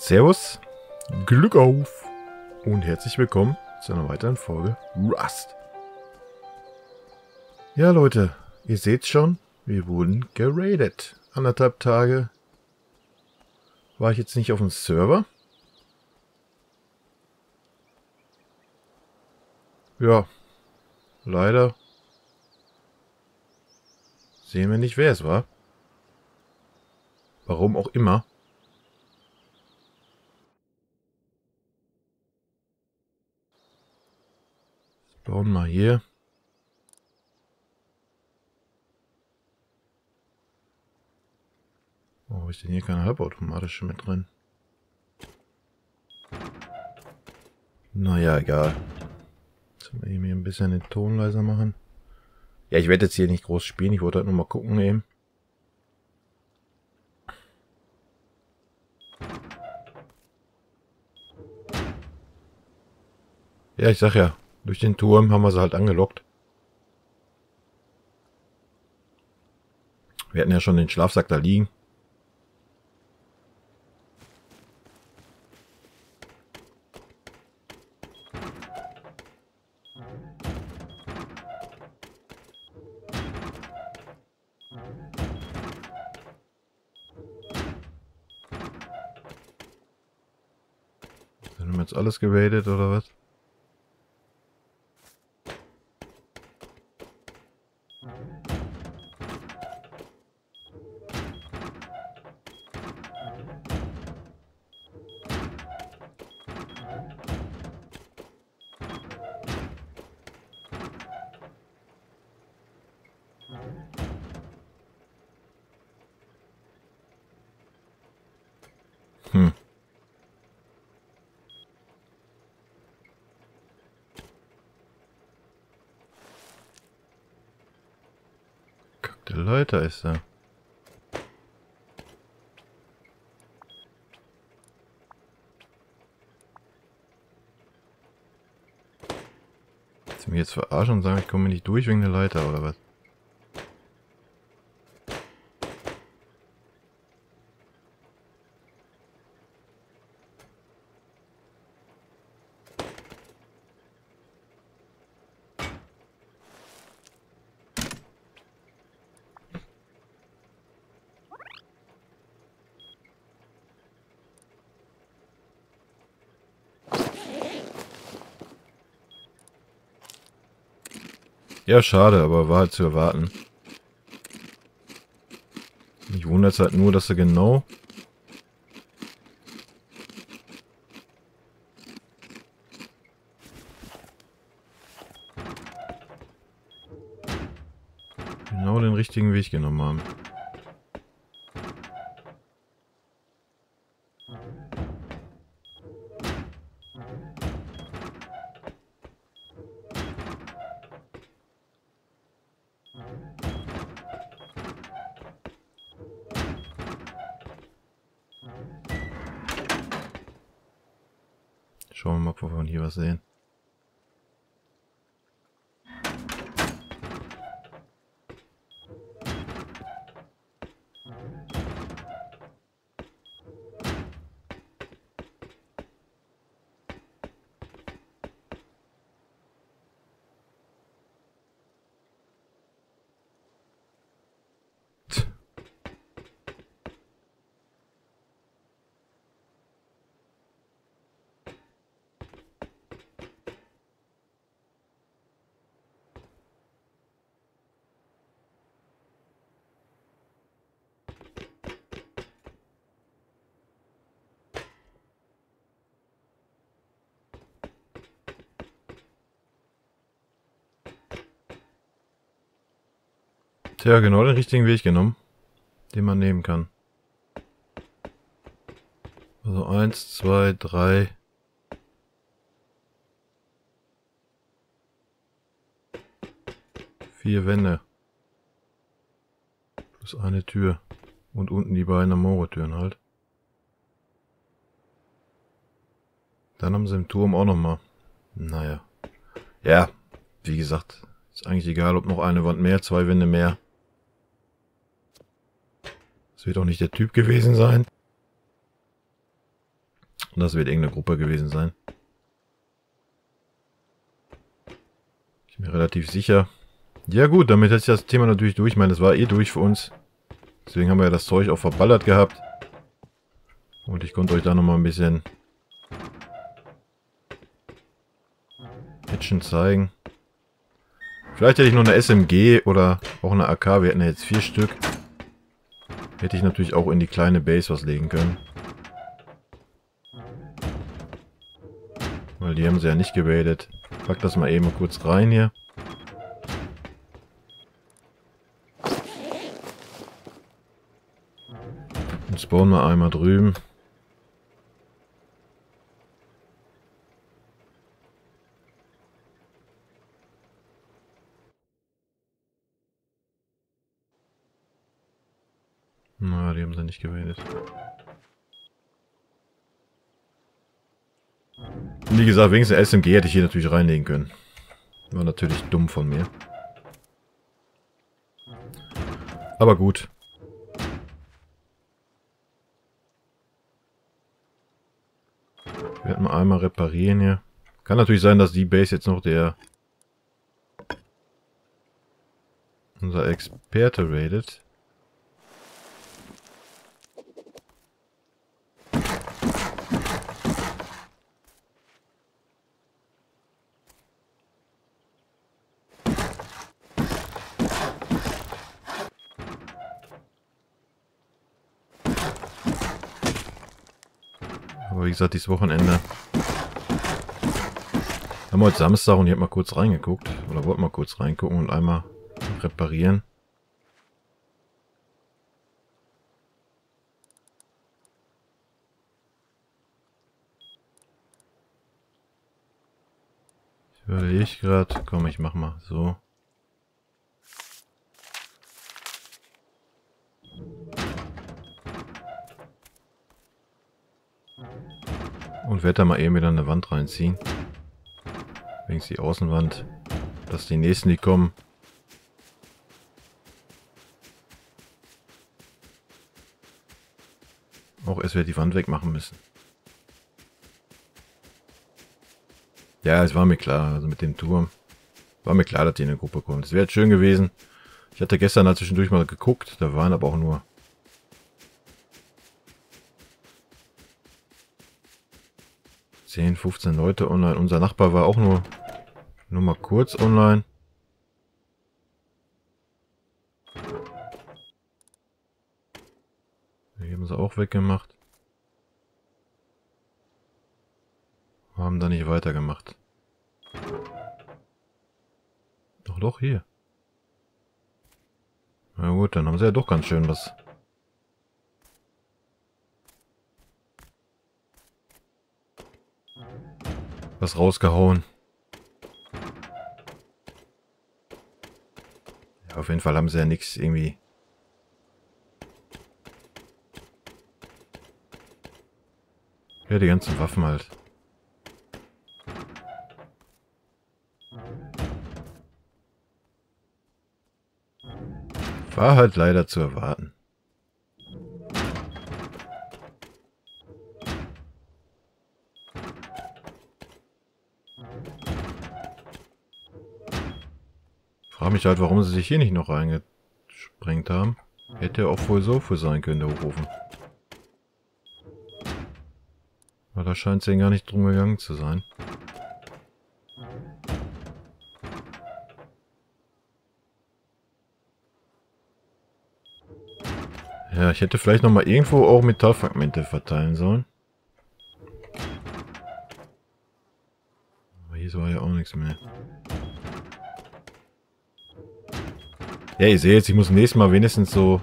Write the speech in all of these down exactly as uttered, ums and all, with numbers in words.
Servus, Glück auf und herzlich willkommen zu einer weiteren Folge Rust. Ja Leute, ihr seht's schon, wir wurden geradet. Anderthalb Tage war ich jetzt nicht auf dem Server. Ja, leider sehen wir nicht, wer es war. Warum auch immer. Bauen mal hier. Warum habe ich denn hier keine halbautomatische mit drin? Naja, egal. Jetzt mal eben hier ein bisschen den Ton leiser machen. Ja, ich werde jetzt hier nicht groß spielen. Ich wollte halt nur mal gucken eben. Ja, ich sag ja. Durch den Turm haben wir sie halt angelockt. Wir hatten ja schon den Schlafsack da liegen. Dann haben wir jetzt alles gewaitet oder was? Hm. Kackte Leiter ist da. Willst du mich jetzt verarschen und sagen, ich komme nicht durch wegen der Leiter oder was? Ja, schade, aber war halt zu erwarten. Mich wundert es halt nur, dass er genau... ...genau den richtigen Weg genommen haben. Schauen wir mal, ob wir hier was sehen. Tja, genau den richtigen Weg genommen, den man nehmen kann. Also eins, zwei, drei. Vier Wände. Plus eine Tür. Und unten die beiden Amore-Türen halt. Dann haben sie im Turm auch nochmal. Naja. Ja, wie gesagt, ist eigentlich egal, ob noch eine Wand mehr, zwei Wände mehr. Das wird auch nicht der Typ gewesen sein. Und das wird irgendeine Gruppe gewesen sein. Ich bin mir relativ sicher. Ja gut, damit hätte ich das Thema natürlich durch. Ich meine, das war eh durch für uns. Deswegen haben wir ja das Zeug auch verballert gehabt. Und ich konnte euch da nochmal ein bisschen Action zeigen. Vielleicht hätte ich noch eine S M G oder auch eine A K. Wir hätten ja jetzt vier Stück. Hätte ich natürlich auch in die kleine Base was legen können. Weil die haben sie ja nicht gewählt. Pack das mal eben kurz rein hier. Und spawnen wir einmal drüben. Na, die haben sie nicht gewählt. Wie gesagt, wenigstens eine S M G hätte ich hier natürlich reinlegen können. War natürlich dumm von mir. Aber gut. Ich werde mal einmal reparieren hier. Kann natürlich sein, dass die Base jetzt noch der unser Experte raidet. Wie gesagt, dieses Wochenende haben wir heute Samstag und ich habe mal kurz reingeguckt oder wollte mal kurz reingucken und einmal reparieren. Ich überlege ich gerade, komm, ich mach mal so. Und werde da mal eben wieder eine Wand reinziehen. Wenigstens die Außenwand. Dass die nächsten, die kommen. Auch erst wieder die Wand wegmachen müssen. Ja, es war mir klar, also mit dem Turm. War mir klar, dass die in eine Gruppe kommen. Es wäre schön gewesen. Ich hatte gestern da zwischendurch mal geguckt, da waren aber auch nur zehn, fünfzehn Leute online. Unser Nachbar war auch nur, nur mal kurz online. Die haben sie auch weggemacht. Haben da nicht weitergemacht. Doch, doch, hier. Na gut, dann haben sie ja doch ganz schön was. Was rausgehauen. Ja, auf jeden Fall haben sie ja nichts irgendwie. Ja, die ganzen Waffen halt. War halt leider zu erwarten. Frag mich halt, warum sie sich hier nicht noch reingesprengt haben. Hätte ja auch wohl so für sein können, der Hochofen. Aber da scheint es denen gar nicht drum gegangen zu sein. Ja, ich hätte vielleicht nochmal irgendwo auch Metallfragmente verteilen sollen. Aber hier war ja auch nichts mehr. Ja, ihr seht jetzt, ich muss nächstes Mal wenigstens so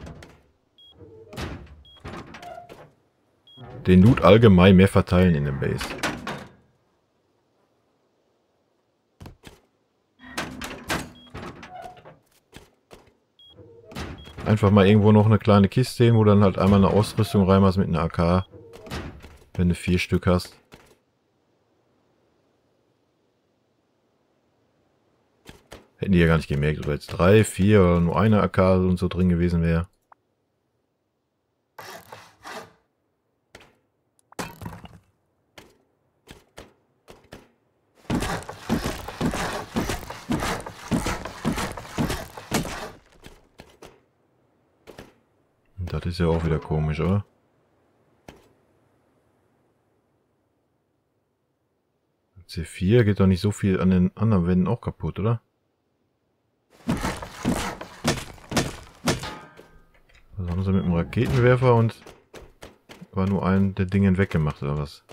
den Loot allgemein mehr verteilen in dem Base. Einfach mal irgendwo noch eine kleine Kiste hin, wo dann halt einmal eine Ausrüstung reinmachst mit einer A K, wenn du vier Stück hast. Hätten die ja gar nicht gemerkt, ob jetzt drei, vier oder nur eine A K und so drin gewesen wäre. Das ist ja auch wieder komisch, oder? C vier geht doch nicht so viel an den anderen Wänden auch kaputt, oder? Was haben sie mit dem Raketenwerfer und war nur ein der Dingen weggemacht, oder was?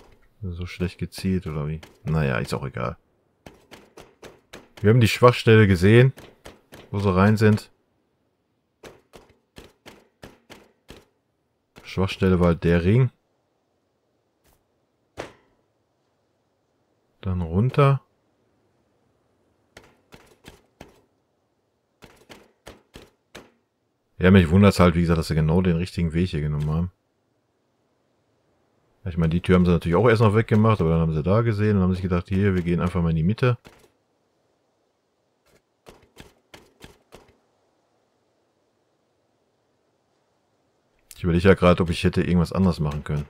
So schlecht gezielt, oder wie? Naja, ist auch egal. Wir haben die Schwachstelle gesehen, wo sie rein sind. Schwachstelle war halt der Ring. Dann runter. Ja, mich wundert es halt, wie gesagt, dass sie genau den richtigen Weg hier genommen haben. Ich meine, die Tür haben sie natürlich auch erst noch weggemacht, aber dann haben sie da gesehen und haben sich gedacht, hier, wir gehen einfach mal in die Mitte. Ich überlege ja gerade, ob ich hätte irgendwas anderes machen können.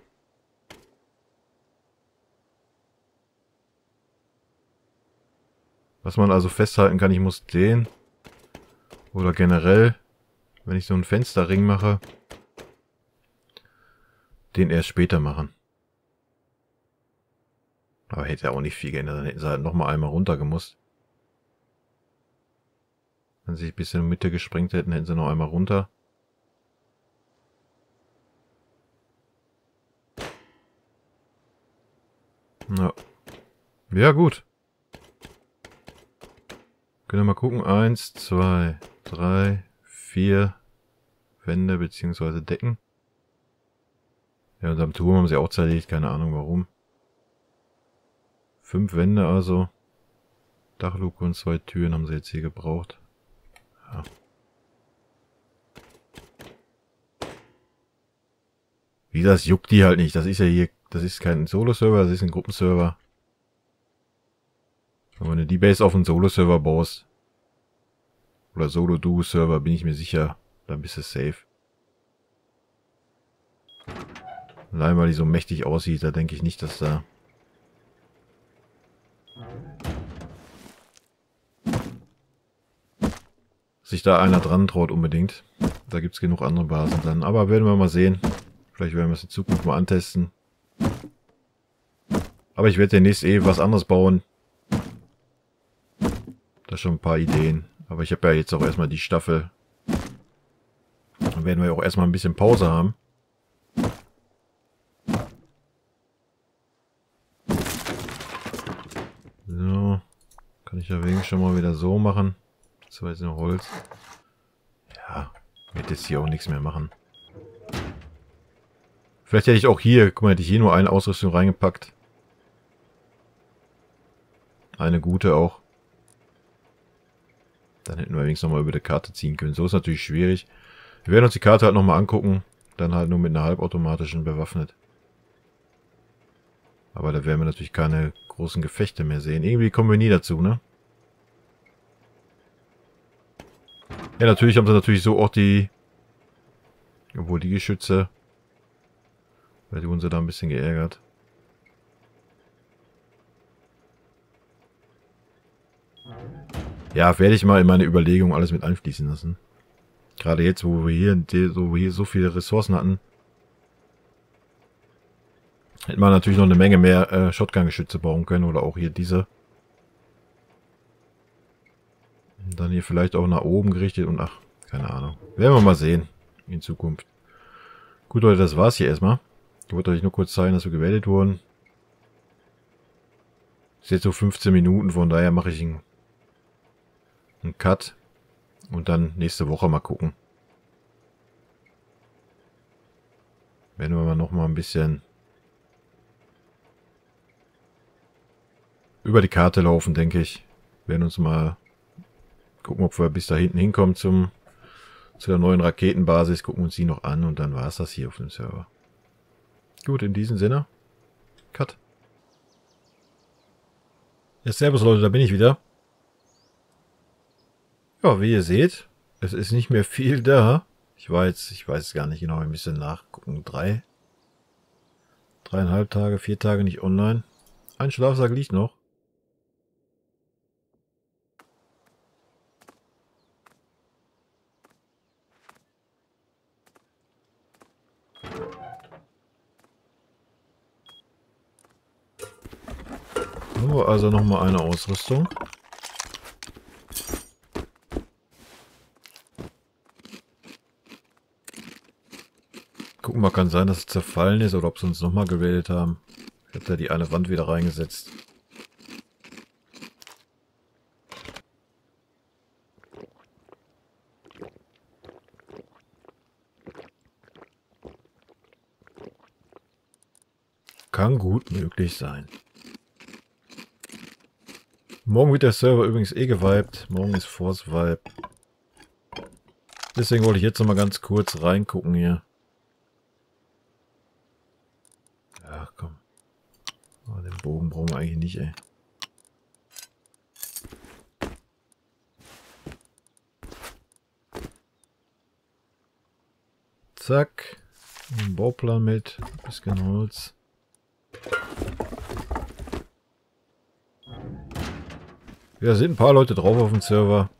Was man also festhalten kann, ich muss den, oder generell, wenn ich so einen Fensterring mache, den erst später machen. Aber hätte ja auch nicht viel geändert, dann hätten sie halt nochmal einmal runter gemusst. Wenn sie sich ein bisschen in die Mitte gesprengt hätten, hätten sie noch einmal runter. Ja, ja gut. Können wir mal gucken. Eins, zwei, drei, vier Wände bzw. Decken. Ja, und am Turm haben sie auch zerlegt, keine Ahnung warum. Fünf Wände also. Dachluke und zwei Türen haben sie jetzt hier gebraucht. Ja. Wie das juckt die halt nicht. Das ist ja hier, das ist kein Solo-Server, das ist ein Gruppenserver. Wenn du die Base auf einen Solo-Server baust, oder Solo-Duo-Server, bin ich mir sicher, dann bist du safe. Allein weil die so mächtig aussieht, da denke ich nicht, dass da... sich da einer dran traut unbedingt. Da gibt es genug andere Basen dann. Aber werden wir mal sehen. Vielleicht werden wir es in Zukunft mal antesten. Aber ich werde demnächst eh was anderes bauen. Da schon ein paar Ideen. Aber ich habe ja jetzt auch erstmal die Staffel. Dann werden wir ja auch erstmal ein bisschen Pause haben. So. Kann ich ja wegen schon mal wieder so machen. Das war jetzt noch Holz. Ja. Wird jetzt hier auch nichts mehr machen. Vielleicht hätte ich auch hier, guck mal, hätte ich hier nur eine Ausrüstung reingepackt. Eine gute auch. Dann hätten wir allerdings nochmal über die Karte ziehen können. So ist natürlich schwierig. Wir werden uns die Karte halt nochmal angucken. Dann halt nur mit einer halbautomatischen bewaffnet. Aber da werden wir natürlich keine großen Gefechte mehr sehen. Irgendwie kommen wir nie dazu, ne? Ja, natürlich haben sie natürlich so auch die... Obwohl die Geschütze... Weil die wurden sie da ein bisschen geärgert. Ja, werde ich mal in meine Überlegungen alles mit einfließen lassen. Gerade jetzt, wo wir hier, wo wir hier so viele Ressourcen hatten, hätte man natürlich noch eine Menge mehr äh, Shotgun-Geschütze bauen können oder auch hier diese. Und dann hier vielleicht auch nach oben gerichtet und ach, keine Ahnung. Werden wir mal sehen in Zukunft. Gut, Leute, das war's hier erstmal. Ich wollte euch nur kurz zeigen, dass wir gewählt wurden. Ist jetzt so fünfzehn Minuten, von daher mache ich einen Ein Cut und dann nächste Woche mal gucken. Werden wir mal noch mal ein bisschen über die Karte laufen, denke ich. Werden uns mal gucken, ob wir bis da hinten hinkommen zum, zu der neuen Raketenbasis. Gucken uns die noch an und dann war es das hier auf dem Server. Gut, in diesem Sinne. Cut. Ja, servus Leute, da bin ich wieder. Ja, wie ihr seht, es ist nicht mehr viel da. Ich war jetzt, ich weiß es gar nicht genau, ein bisschen nachgucken. Drei, dreieinhalb Tage, vier Tage nicht online. Ein Schlafsack liegt noch. So, also nochmal eine Ausrüstung. Gucken wir mal, kann sein, dass es zerfallen ist oder ob sie uns nochmal gewählt haben. Ich habe da die eine Wand wieder reingesetzt. Kann gut möglich sein. Morgen wird der Server übrigens eh gewiped. Morgen ist Force Wipe. Deswegen wollte ich jetzt nochmal ganz kurz reingucken hier. Ach komm. Oh, den Bogen brauchen wir eigentlich nicht, ey. Zack. Ein Bauplan mit. Ein bisschen Holz. Ja, sind ein paar Leute drauf auf dem Server.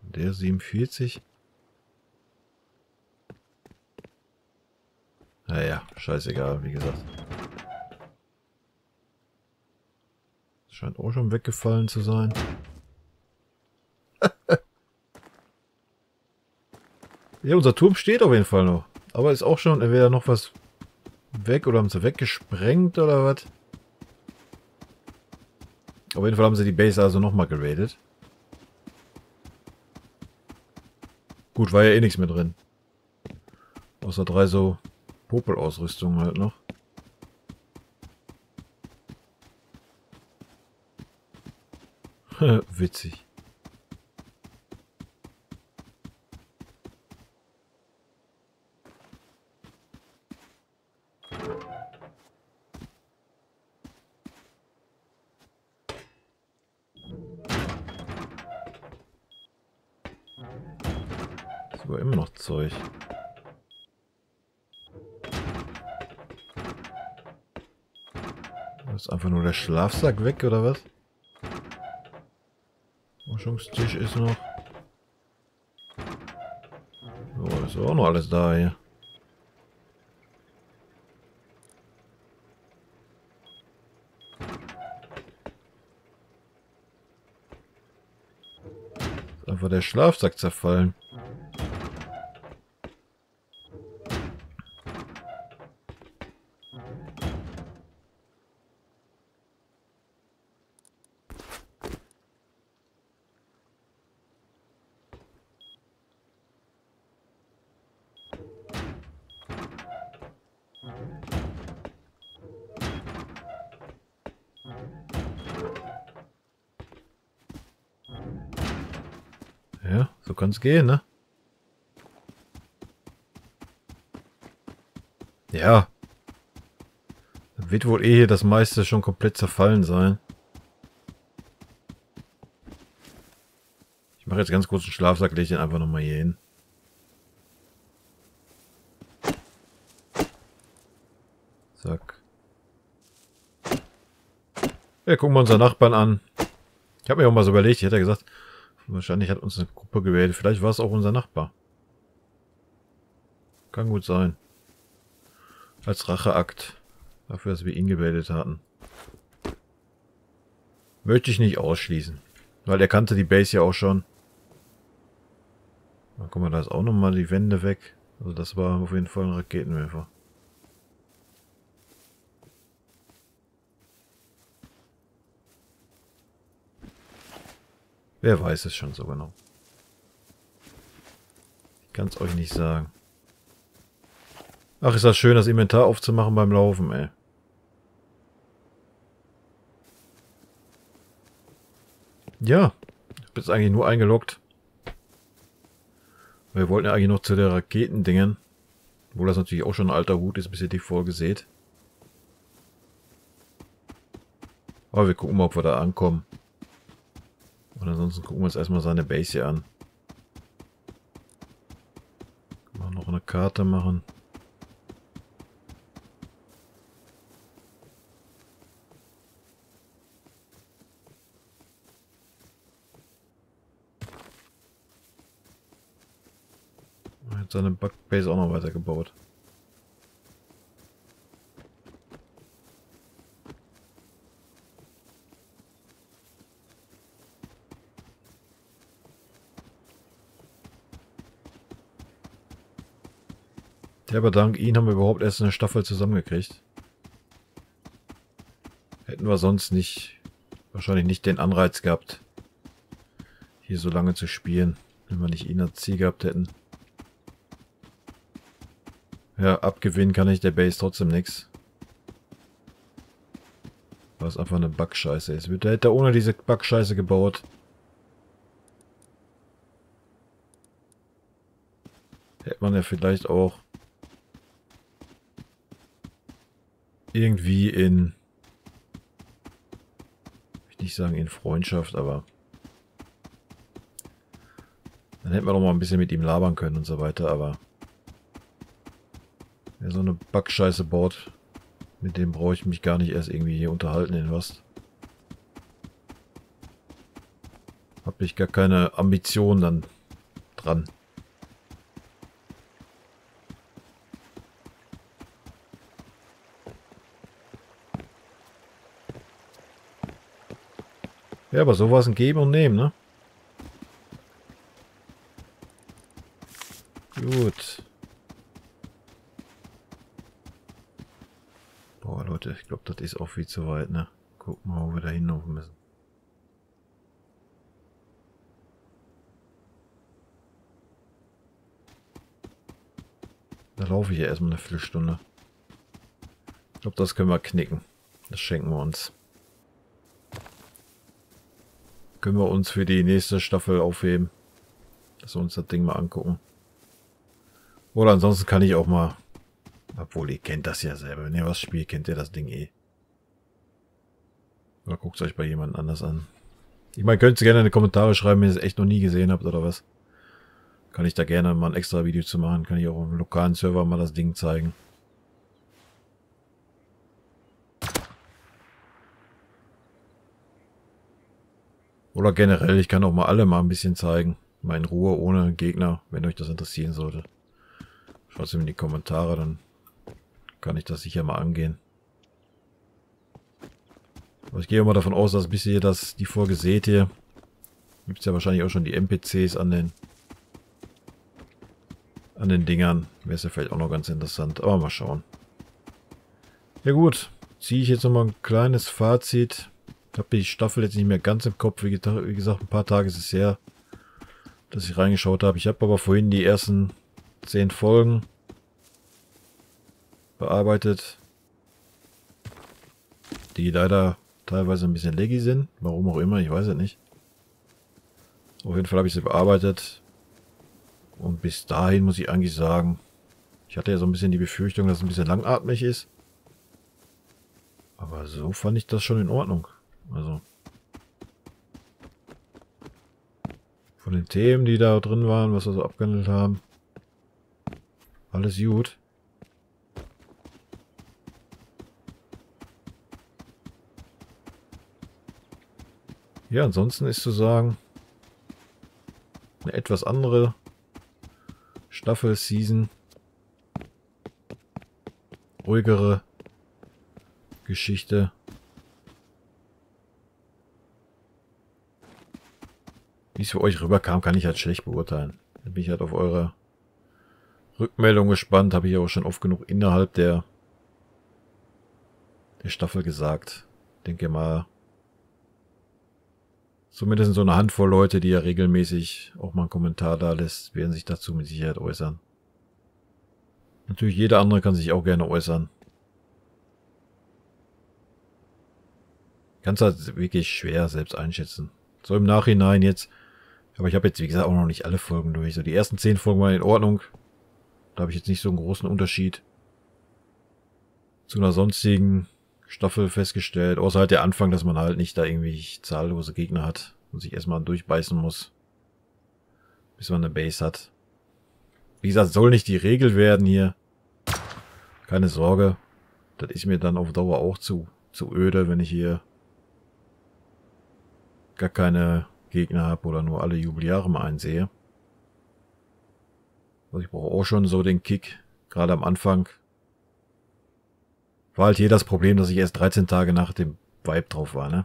Der siebenundvierzig. Naja, scheißegal, wie gesagt. Scheint auch schon weggefallen zu sein. Ja, unser Turm steht auf jeden Fall noch. Aber ist auch schon entweder noch was weg oder haben sie weggesprengt oder was. Auf jeden Fall haben sie die Base also nochmal geradet. Gut, war ja eh nichts mehr drin. Außer drei so Popel-Ausrüstungen halt noch. Witzig. Aber immer noch Zeug. Ist einfach nur der Schlafsack weg oder was? Forschungstisch ist noch. Oh, ist auch noch alles da hier. Ist einfach der Schlafsack zerfallen. Ja, so kann es gehen, ne? Ja. Dann wird wohl eh hier das meiste schon komplett zerfallen sein. Ich mache jetzt ganz kurz einen Schlafsack, lege den einfach nochmal hier hin. Zack. Ja, gucken wir unseren Nachbarn an. Ich habe mir auch mal so überlegt, ich hätte ja gesagt... Wahrscheinlich hat uns eine Gruppe gewählt. Vielleicht war es auch unser Nachbar. Kann gut sein. Als Racheakt. Dafür, dass wir ihn gewählt hatten. Möchte ich nicht ausschließen. Weil er kannte die Base ja auch schon. Na, guck mal, da ist auch nochmal die Wände weg. Also das war auf jeden Fall ein Raketenwerfer. Wer weiß es schon so genau. Ich kann es euch nicht sagen. Ach, ist das schön, das Inventar aufzumachen beim Laufen, ey. Ja, ich bin jetzt eigentlich nur eingeloggt. Wir wollten ja eigentlich noch zu den Raketendingen. Obwohl das natürlich auch schon ein alter Hut ist, bis ihr die Folge seht. Aber wir gucken mal, ob wir da ankommen. Und ansonsten gucken wir uns erstmal seine Base hier an. Können wir noch eine Karte machen. Er hat seine Backbase auch noch weitergebaut. Ja, aber dank ihnen haben wir überhaupt erst eine Staffel zusammengekriegt. Hätten wir sonst nicht, wahrscheinlich nicht den Anreiz gehabt, hier so lange zu spielen, wenn wir nicht ihn als Ziel gehabt hätten. Ja, abgewinnen kann ich der Base trotzdem nichts. Was einfach eine Bugscheiße ist. Der hätte ohne diese Bugscheiße gebaut. Hätte man ja vielleicht auch irgendwie in, ich will nicht sagen in Freundschaft, aber dann hätte man doch mal ein bisschen mit ihm labern können und so weiter, aber wer so eine Backscheiße baut, mit dem brauche ich mich gar nicht erst irgendwie hier unterhalten in Rust. Hab ich gar keine Ambition dann dran. Ja, aber so war es ein Geben und Nehmen, ne? Gut. Boah, Leute, ich glaube, das ist auch viel zu weit, ne? Gucken wir mal, wo wir da hinlaufen müssen. Da laufe ich ja erstmal eine Viertelstunde. Ich glaube, das können wir knicken. Das schenken wir uns. Können wir uns für die nächste Staffel aufheben. Dass wir uns das Ding mal angucken. Oder ansonsten kann ich auch mal... Obwohl, ihr kennt das ja selber. Wenn ihr was spielt, kennt ihr das Ding eh. Oder guckt es euch bei jemand anders an. Ich meine, könnt ihr gerne in die Kommentare schreiben, wenn ihr es echt noch nie gesehen habt oder was. Kann ich da gerne mal ein extra Video zu machen. Kann ich auch auf dem lokalen Server mal das Ding zeigen. Oder generell, ich kann auch mal alle mal ein bisschen zeigen. Mal in Ruhe, ohne Gegner, wenn euch das interessieren sollte. Schaut es mir in die Kommentare, dann kann ich das sicher mal angehen. Aber ich gehe immer davon aus, dass bis ihr das, die Folge seht hier, gibt es ja wahrscheinlich auch schon die N P Cs an den, an den Dingern. Wäre es ja vielleicht auch noch ganz interessant, aber mal schauen. Ja gut, ziehe ich jetzt nochmal ein kleines Fazit. Ich habe die Staffel jetzt nicht mehr ganz im Kopf, wie gesagt, ein paar Tage ist es her, dass ich reingeschaut habe. Ich habe aber vorhin die ersten zehn Folgen bearbeitet, die leider teilweise ein bisschen laggy sind. Warum auch immer, ich weiß es nicht. Auf jeden Fall habe ich sie bearbeitet und bis dahin muss ich eigentlich sagen, ich hatte ja so ein bisschen die Befürchtung, dass es ein bisschen langatmig ist. Aber so fand ich das schon in Ordnung. Also von den Themen, die da drin waren, was wir so abgehandelt haben, alles gut. Ja, ansonsten ist zu sagen, eine etwas andere Staffel, Season, ruhigere Geschichte. Wie es für euch rüberkam, kann ich halt schlecht beurteilen. Da bin ich halt auf eure Rückmeldung gespannt. Habe ich auch schon oft genug innerhalb der, der Staffel gesagt. Denke mal, zumindest so eine Handvoll Leute, die ja regelmäßig auch mal einen Kommentar da lässt, werden sich dazu mit Sicherheit äußern. Natürlich jeder andere kann sich auch gerne äußern. Kannst halt wirklich schwer selbst einschätzen. So im Nachhinein jetzt. Aber ich habe jetzt, wie gesagt, auch noch nicht alle Folgen durch. So die ersten zehn Folgen waren in Ordnung. Da habe ich jetzt nicht so einen großen Unterschied zu einer sonstigen Staffel festgestellt. Außer halt der Anfang, dass man halt nicht da irgendwie zahllose Gegner hat und sich erstmal durchbeißen muss, bis man eine Base hat. Wie gesagt, soll nicht die Regel werden hier. Keine Sorge. Das ist mir dann auf Dauer auch zu, zu öde, wenn ich hier gar keine Gegner habe oder nur alle Jubeljahre mal einsehe. Also ich brauche auch schon so den Kick, gerade am Anfang. War halt hier das Problem, dass ich erst dreizehn Tage nach dem Vibe drauf war, ne?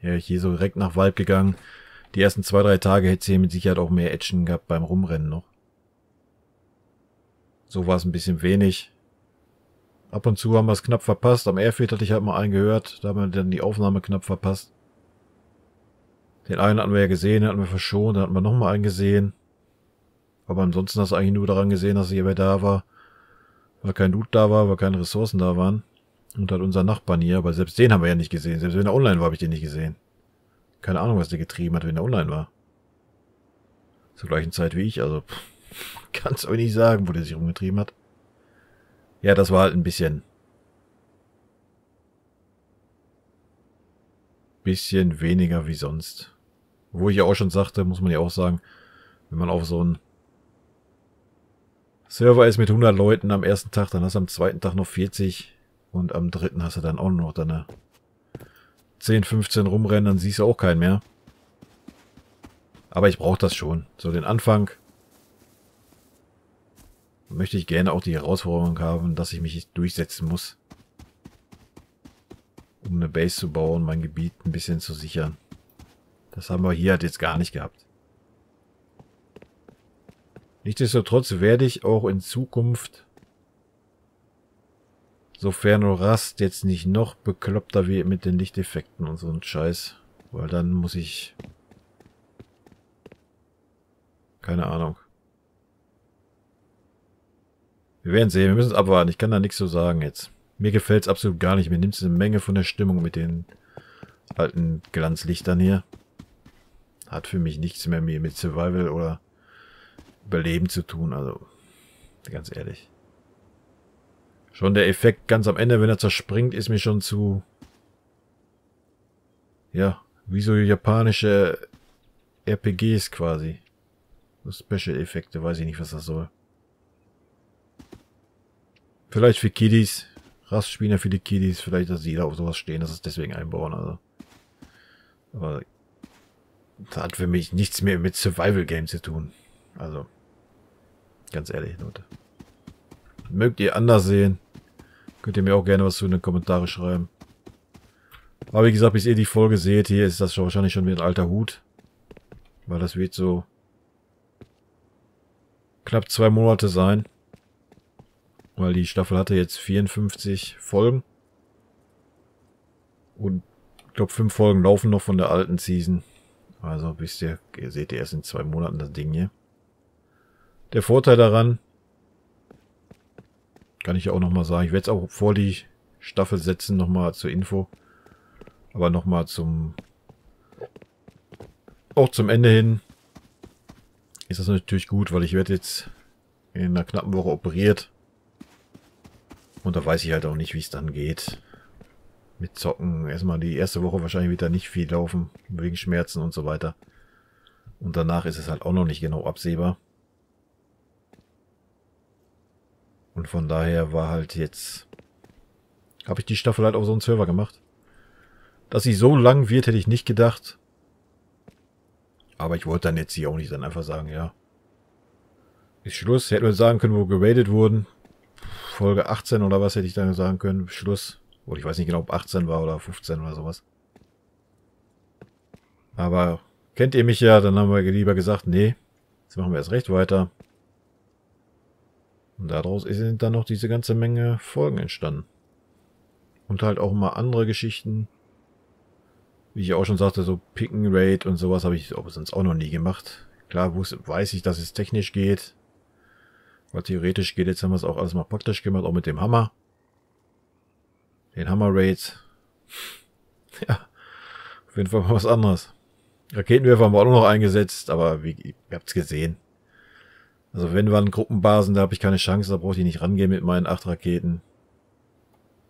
Wäre ich hier so direkt nach Vibe gegangen, die ersten zwei, drei Tage hätte es hier mit Sicherheit auch mehr Action gehabt beim Rumrennen noch. So war es ein bisschen wenig. Ab und zu haben wir es knapp verpasst. Am Airfield hatte ich halt mal einen gehört. Da haben wir dann die Aufnahme knapp verpasst. Den einen hatten wir ja gesehen, den hatten wir verschont. Dann hatten wir nochmal einen gesehen. Aber ansonsten hast du eigentlich nur daran gesehen, dass jemand da war. Weil kein Loot da war, weil keine Ressourcen da waren. Und halt unser Nachbarn hier. Aber selbst den haben wir ja nicht gesehen. Selbst wenn er online war, habe ich den nicht gesehen. Keine Ahnung, was der getrieben hat, wenn er online war. Zur gleichen Zeit wie ich. Also, kannst du nicht sagen, wo der sich rumgetrieben hat. Ja, das war halt ein bisschen... bisschen weniger wie sonst. Wo ich ja auch schon sagte, muss man ja auch sagen, wenn man auf so einen Server ist mit hundert Leuten am ersten Tag, dann hast du am zweiten Tag noch vierzig und am dritten hast du dann auch noch deine zehn, fünfzehn rumrennen, dann siehst du auch keinen mehr. Aber ich brauche das schon. So den Anfang möchte ich gerne auch die Herausforderung haben, dass ich mich durchsetzen muss, um eine Base zu bauen, mein Gebiet ein bisschen zu sichern. Das haben wir hier halt jetzt gar nicht gehabt. Nichtsdestotrotz werde ich auch in Zukunft, sofern Rust jetzt nicht noch bekloppter wird mit den Lichteffekten und so ein Scheiß, weil dann muss ich... keine Ahnung. Wir werden sehen, wir müssen es abwarten. Ich kann da nichts zu sagen jetzt. Mir gefällt es absolut gar nicht. Mir nimmt es eine Menge von der Stimmung mit den alten Glanzlichtern hier. Hat für mich nichts mehr mit Survival oder Überleben zu tun. Also, ganz ehrlich. Schon der Effekt ganz am Ende, wenn er zerspringt, ist mir schon zu... ja, wie so japanische R P Gs quasi. So Special-Effekte, weiß ich nicht, was das soll. Vielleicht für Kiddies. Rastspieler für die Kiddies. Vielleicht, dass sie da auf sowas stehen, dass sie es deswegen einbauen. Also. Aber das hat für mich nichts mehr mit Survival Games zu tun. Also, ganz ehrlich, Leute. Mögt ihr anders sehen? Könnt ihr mir auch gerne was zu in den Kommentaren schreiben. Aber wie gesagt, bis ihr die Folge seht, hier ist das schon wahrscheinlich schon wieder ein alter Hut. Weil das wird so knapp zwei Monate sein. Weil die Staffel hatte jetzt vierundfünfzig Folgen. Und ich glaube, fünf Folgen laufen noch von der alten Season. Also wisst ihr, ihr seht ihr erst in zwei Monaten das Ding hier. Der Vorteil daran, kann ich ja auch nochmal sagen, ich werde es auch vor die Staffel setzen, nochmal zur Info. Aber nochmal zum, auch zum Ende hin, ist das natürlich gut, weil ich werde jetzt in einer knappen Woche operiert. Und da weiß ich halt auch nicht, wie es dann geht. Mit Zocken. Erstmal die erste Woche wahrscheinlich wird da nicht viel laufen. Wegen Schmerzen und so weiter. Und danach ist es halt auch noch nicht genau absehbar. Und von daher war halt jetzt... habe ich die Staffel halt auf so einen Server gemacht. Dass sie so lang wird, hätte ich nicht gedacht. Aber ich wollte dann jetzt hier auch nicht dann einfach sagen, ja. Ist Schluss. Hätten wir sagen können, wo geradet wurden. Folge achtzehn oder was hätte ich dann sagen können, Schluss. Oder ich weiß nicht genau, ob achtzehn war oder fünfzehn oder sowas. Aber kennt ihr mich ja, dann haben wir lieber gesagt, nee, jetzt machen wir erst recht weiter. Und daraus sind dann noch diese ganze Menge Folgen entstanden. Und halt auch mal andere Geschichten. Wie ich auch schon sagte, so Pick-and-Raid und sowas habe ich sonst auch noch nie gemacht. Klar wusste, weiß ich, dass es technisch geht. Weil theoretisch geht, jetzt haben wir es auch alles mal praktisch gemacht, auch mit dem Hammer. Den Hammer-Raids. Ja, auf jeden Fall mal was anderes. Raketenwerfer haben wir auch noch eingesetzt, aber wie, ihr habt es gesehen. Also wenn wir an Gruppenbasen, da habe ich keine Chance, da brauche ich nicht rangehen mit meinen acht Raketen.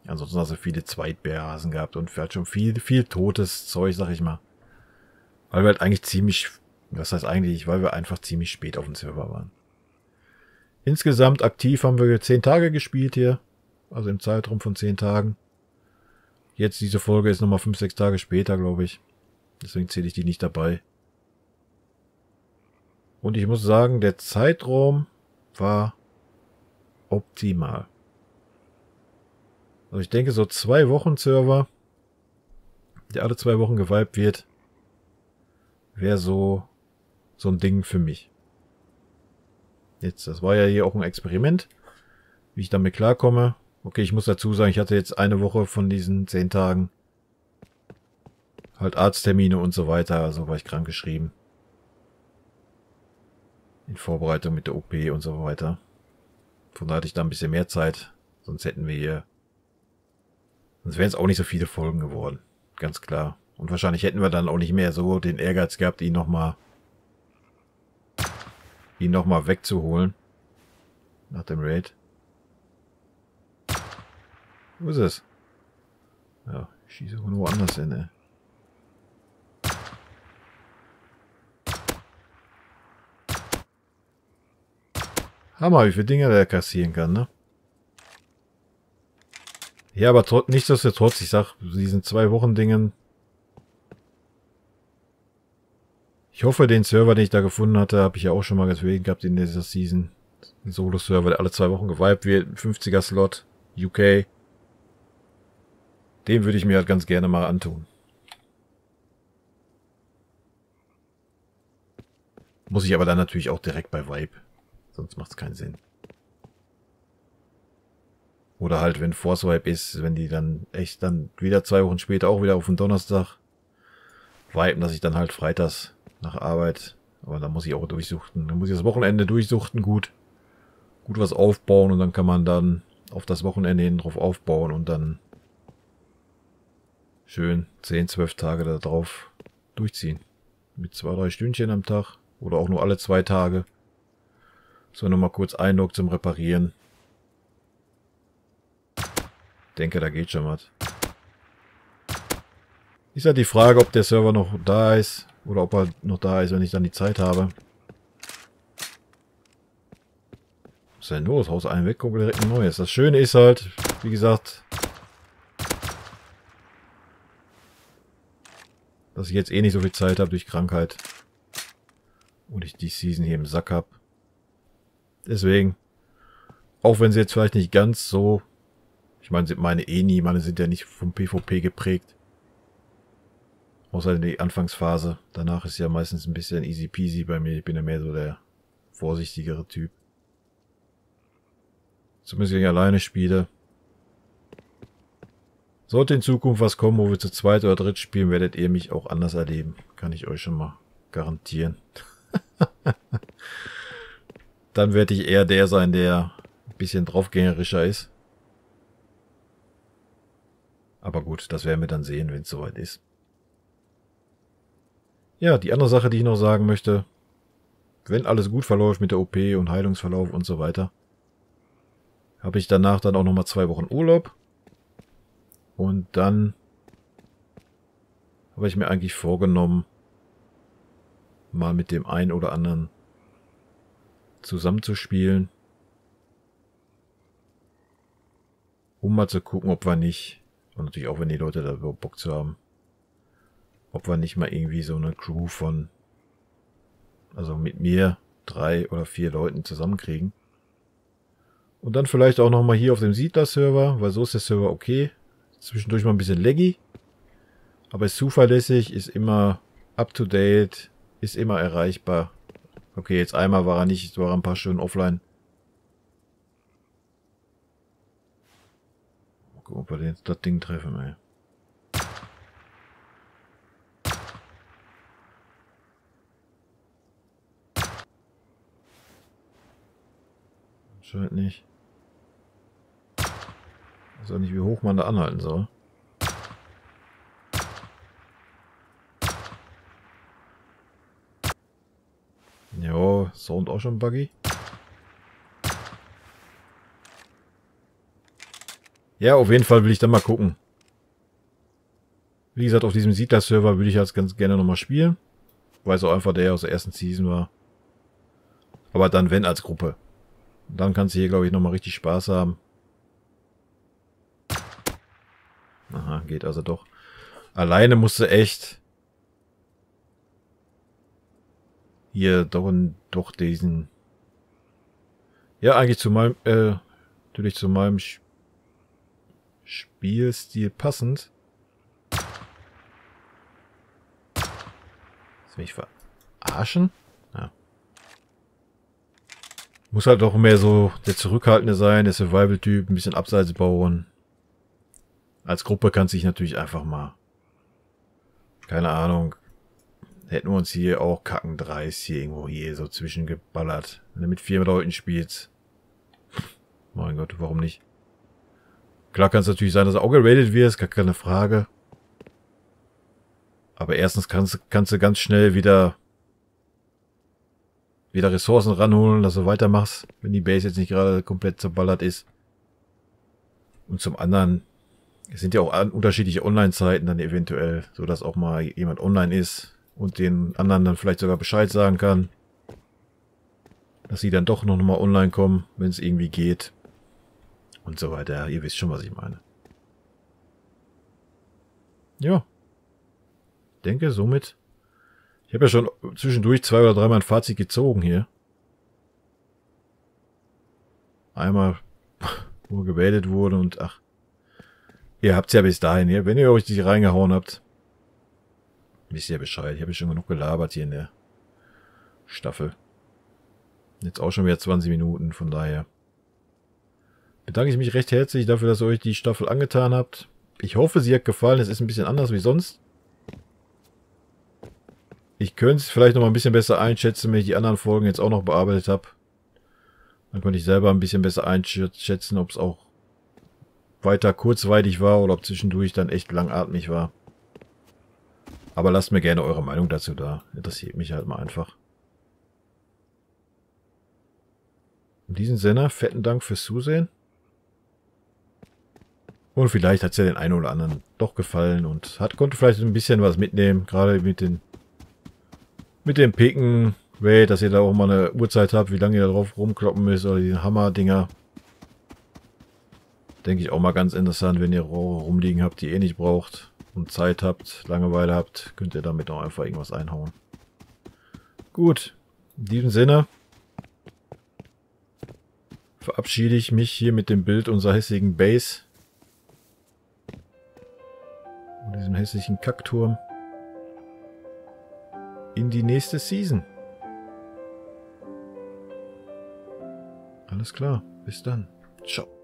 Ansonsten hast du viele Zweitbärhasen gehabt und halt schon viel, viel totes Zeug, sag ich mal. Weil wir halt eigentlich ziemlich, was heißt eigentlich, weil wir einfach ziemlich spät auf dem Server waren. Insgesamt aktiv haben wir zehn Tage gespielt hier. Also im Zeitraum von zehn Tagen. Jetzt diese Folge ist nochmal fünf, sechs Tage später, glaube ich. Deswegen zähle ich die nicht dabei. Und ich muss sagen, der Zeitraum war optimal. Also ich denke, so zwei Wochen Server, der alle zwei Wochen gewiped wird, wäre so, so ein Ding für mich. Jetzt, das war ja hier auch ein Experiment. wie ich damit klarkomme. Okay, ich muss dazu sagen, ich hatte jetzt eine Woche von diesen zehn Tagen halt Arzttermine und so weiter, also war ich krank geschrieben. In Vorbereitung mit der O P und so weiter. Von daher hatte ich da ein bisschen mehr Zeit, sonst hätten wir hier, sonst wären es auch nicht so viele Folgen geworden, ganz klar. Und wahrscheinlich hätten wir dann auch nicht mehr so den Ehrgeiz gehabt, ihn nochmal, ihn nochmal wegzuholen. Nach dem Raid. Wo ist es? Ja, ich schieße nur woanders hin, ey. Hammer, wie viele Dinger der kassieren kann, ne? Ja, aber nichtsdestotrotz, ich sag, diesen zwei Wochen Dingen. Ich hoffe, den Server, den ich da gefunden hatte, habe ich ja auch schon mal deswegen gehabt in dieser Season. Ein Solo-Server, der alle zwei Wochen gewiped wird, fünfziger Slot, U K. Den würde ich mir halt ganz gerne mal antun. Muss ich aber dann natürlich auch direkt bei Vibe. Sonst macht es keinen Sinn. Oder halt, wenn Force Vibe ist, wenn die dann echt dann wieder zwei Wochen später auch wieder auf den Donnerstag viben, dass ich dann halt freitags nach Arbeit, aber dann muss ich auch durchsuchten. Dann muss ich das Wochenende durchsuchten, gut, gut was aufbauen und dann kann man dann auf das Wochenende hin drauf aufbauen und dann schön zehn, zwölf Tage da drauf durchziehen. Mit zwei, drei Stündchen am Tag oder auch nur alle zwei Tage. So, nochmal kurz einlog zum Reparieren. Denke, da geht schon was. Ist halt die Frage, ob der Server noch da ist. Oder ob er noch da ist, wenn ich dann die Zeit habe. Was ist denn los? Haus einen weg, guck direkt ein neues. Das Schöne ist halt, wie gesagt, dass ich jetzt eh nicht so viel Zeit habe durch Krankheit. Und ich die Season hier im Sack habe. Deswegen, auch wenn sie jetzt vielleicht nicht ganz so, ich meine, sind meine eh nie, meine sind ja nicht vom PvP geprägt. Außer die Anfangsphase. Danach ist ja meistens ein bisschen easy peasy bei mir. Ich bin ja mehr so der vorsichtigere Typ. Zumindest wenn ich alleine spiele. Sollte in Zukunft was kommen, wo wir zu zweit oder dritt spielen, werdet ihr mich auch anders erleben. Kann ich euch schon mal garantieren. Dann werde ich eher der sein, der ein bisschen draufgängerischer ist. Aber gut, das werden wir dann sehen, wenn es soweit ist. Ja, die andere Sache, die ich noch sagen möchte, wenn alles gut verläuft mit der O P und Heilungsverlauf und so weiter, habe ich danach dann auch nochmal zwei Wochen Urlaub. Und dann habe ich mir eigentlich vorgenommen, mal mit dem einen oder anderen zusammenzuspielen, um mal zu gucken, ob wir nicht, und natürlich auch, wenn die Leute da Bock zu haben, ob wir nicht mal irgendwie so eine Crew von, also mit mir, drei oder vier Leuten zusammenkriegen. Und dann vielleicht auch nochmal hier auf dem Siedler-Server, weil so ist der Server okay. Zwischendurch mal ein bisschen laggy, aber ist zuverlässig, ist immer up-to-date, ist immer erreichbar. Okay, jetzt einmal war er nicht, war er ein paar Stunden offline. Mal gucken, ob wir jetzt das Ding treffen, ey. Anscheinend nicht. Ich weiß auch nicht, wie hoch man da anhalten soll. Jo, Sound auch schon buggy. Ja, auf jeden Fall will ich dann mal gucken. Wie gesagt, auf diesem Siedler-Server würde ich jetzt ganz gerne nochmal spielen. Weil es auch einfach der aus der ersten Season war. Aber dann, wenn, als Gruppe. Und dann kannst du hier, glaube ich, nochmal richtig Spaß haben. Aha, geht also doch. Alleine musst du echt hier doch, doch diesen, ja, eigentlich zu meinem, äh, natürlich zu meinem Sch Spielstil passend. Willst du mich verarschen? Ja. Muss halt auch mehr so der Zurückhaltende sein, der Survival-Typ, ein bisschen Abseits bauen. Als Gruppe kann sich natürlich einfach mal... Keine Ahnung. Hätten wir uns hier auch kackendreist hier irgendwo hier so zwischengeballert. Wenn du mit vier Leuten spielst. Mein Gott, warum nicht? Klar kann es natürlich sein, dass du auch geradet wirst, gar keine Frage. Aber erstens kannst, kannst du ganz schnell wieder wieder Ressourcen ranholen, dass du weitermachst, wenn die Base jetzt nicht gerade komplett zerballert ist. Und zum anderen, es sind ja auch an, unterschiedliche Online-Zeiten dann eventuell, so dass auch mal jemand online ist und den anderen dann vielleicht sogar Bescheid sagen kann, dass sie dann doch noch mal online kommen, wenn es irgendwie geht und so weiter. Ihr wisst schon, was ich meine. Ja. Denke somit. Ich habe ja schon zwischendurch zwei oder dreimal ein Fazit gezogen hier. Einmal, wo gemeldet wurde und ach. Ihr habt es ja bis dahin hier. Wenn ihr euch nicht reingehauen habt, wisst ihr Bescheid. Ich habe ja schon genug gelabert hier in der Staffel. Jetzt auch schon wieder zwanzig Minuten, von daher bedanke ich mich recht herzlich dafür, dass ihr euch die Staffel angetan habt. Ich hoffe, sie hat gefallen. Es ist ein bisschen anders wie sonst. Ich könnte es vielleicht noch mal ein bisschen besser einschätzen, wenn ich die anderen Folgen jetzt auch noch bearbeitet habe. Dann könnte ich selber ein bisschen besser einschätzen, ob es auch weiter kurzweilig war oder ob zwischendurch dann echt langatmig war. Aber lasst mir gerne eure Meinung dazu da. Interessiert mich halt mal einfach. In diesem Sinne, fetten Dank fürs Zusehen. Und vielleicht hat es ja den einen oder anderen doch gefallen und hat konnte vielleicht ein bisschen was mitnehmen, gerade mit den mit dem Picken, dass ihr da auch mal eine Uhrzeit habt, wie lange ihr da drauf rumkloppen müsst oder die Hammer-Dinger. Denke ich auch mal ganz interessant, wenn ihr Rohre rumliegen habt, die ihr eh nicht braucht und Zeit habt, Langeweile habt, könnt ihr damit auch einfach irgendwas einhauen. Gut, in diesem Sinne verabschiede ich mich hier mit dem Bild unserer hässlichen Base. Und diesem hässlichen Kackturm. In die nächste Season. Alles klar, bis dann. Ciao.